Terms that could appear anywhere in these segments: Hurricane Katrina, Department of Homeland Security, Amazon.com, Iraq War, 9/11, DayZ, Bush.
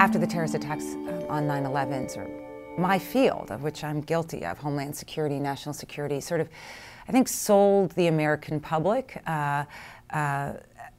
After the terrorist attacks on 9/11, or my field, of which I'm guilty of, Homeland Security, National Security, sort of, I think, sold the American public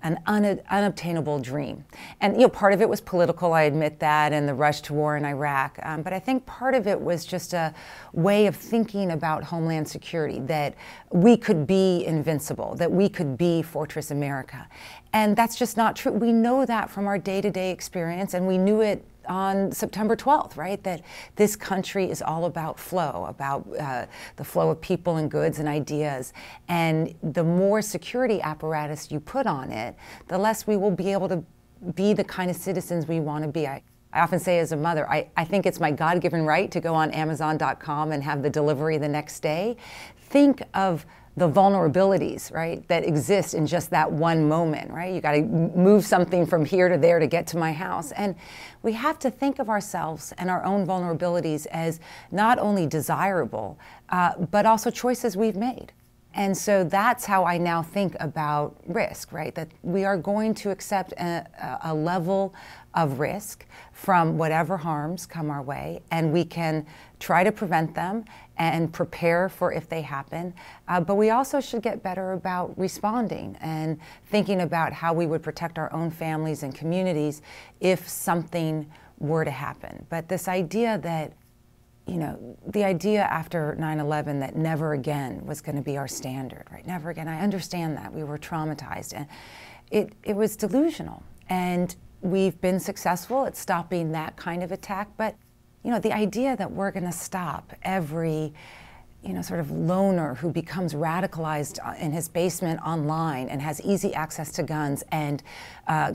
an unobtainable dream. And, you know, part of it was political, I admit that, and the rush to war in Iraq. But I think part of it was just a way of thinking about Homeland Security, that we could be invincible, that we could be Fortress America. And that's just not true. We know that from our day-to-day experience, and we knew it on September 12th, right? That this country is all about flow, about the flow of people and goods and ideas. And the more security apparatus you put on it, the less we will be able to be the kind of citizens we want to be. I often say as a mother, I think it's my God-given right to go on Amazon.com and have the delivery the next day. Think of the vulnerabilities, right, that exist in just that one moment, right? You got to move something from here to there to get to my house. And we have to think of ourselves and our own vulnerabilities as not only desirable, but also choices we've made. And so that's how I now think about risk, right? That we are going to accept a level of risk from whatever harms come our way, and we can try to prevent them and prepare for if they happen. But we also should get better about responding and thinking about how we would protect our own families and communities if something were to happen. But this idea that, you know, the idea after 9/11 that never again was going to be our standard, right? Never again. I understand that. We were traumatized, and it was delusional. And we've been successful at stopping that kind of attack. But, you know, the idea that we're going to stop every, you know, sort of loner who becomes radicalized in his basement online and has easy access to guns and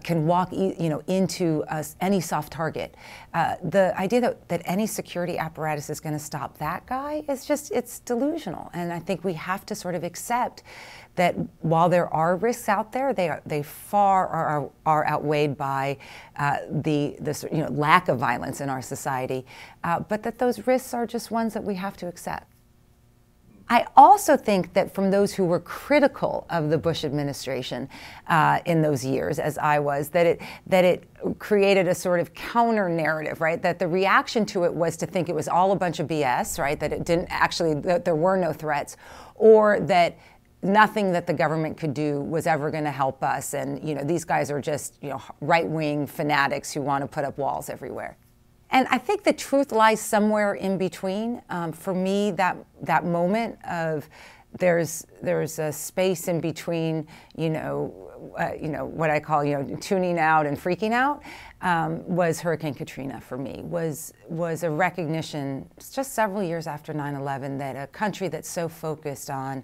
can walk, you know, into any soft target. The idea that any security apparatus is going to stop that guy is just, it's delusional. And I think we have to sort of accept that while there are risks out there, they far are outweighed by the you know, lack of violence in our society, but that those risks are just ones that we have to accept. I also think that from those who were critical of the Bush administration in those years, as I was, that it created a sort of counter narrative, right? That the reaction to it was to think it was all a bunch of BS, right? That it didn't actually, that there were no threats, or that nothing that the government could do was ever going to help us, and, you know, these guys are just, you know, right-wing fanatics who want to put up walls everywhere. And I think the truth lies somewhere in between. For me, that moment of there's a space in between, you know what I call, you know, tuning out and freaking out, was Hurricane Katrina for me. Was a recognition just several years after 9/11 that a country that's so focused on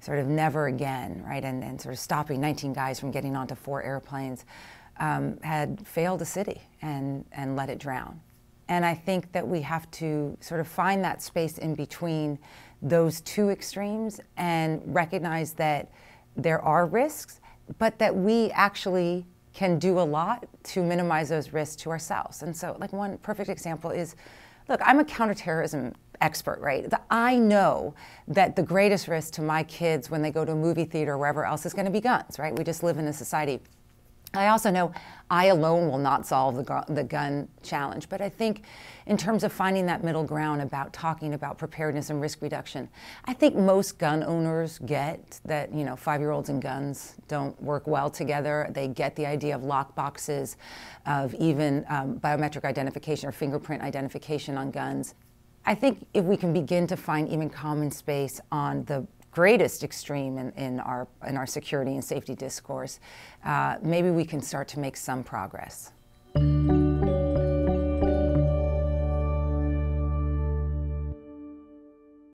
sort of never again, right, and sort of stopping 19 guys from getting onto 4 airplanes. Had failed a city and let it drown. And I think that we have to sort of find that space in between those two extremes and recognize that there are risks, but that we actually can do a lot to minimize those risks to ourselves. And so, like, one perfect example is, look, I'm a counterterrorism expert, right? I know that the greatest risk to my kids when they go to a movie theater or wherever else is going to be guns, right? We just live in a society. I also know I alone will not solve the gun challenge, but I think in terms of finding that middle ground about talking about preparedness and risk reduction, I think most gun owners get that, you know, 5-year-olds and guns don't work well together. They get the idea of lock boxes, of even biometric identification or fingerprint identification on guns. I think if we can begin to find even common space on the greatest extreme in our security and safety discourse, maybe we can start to make some progress.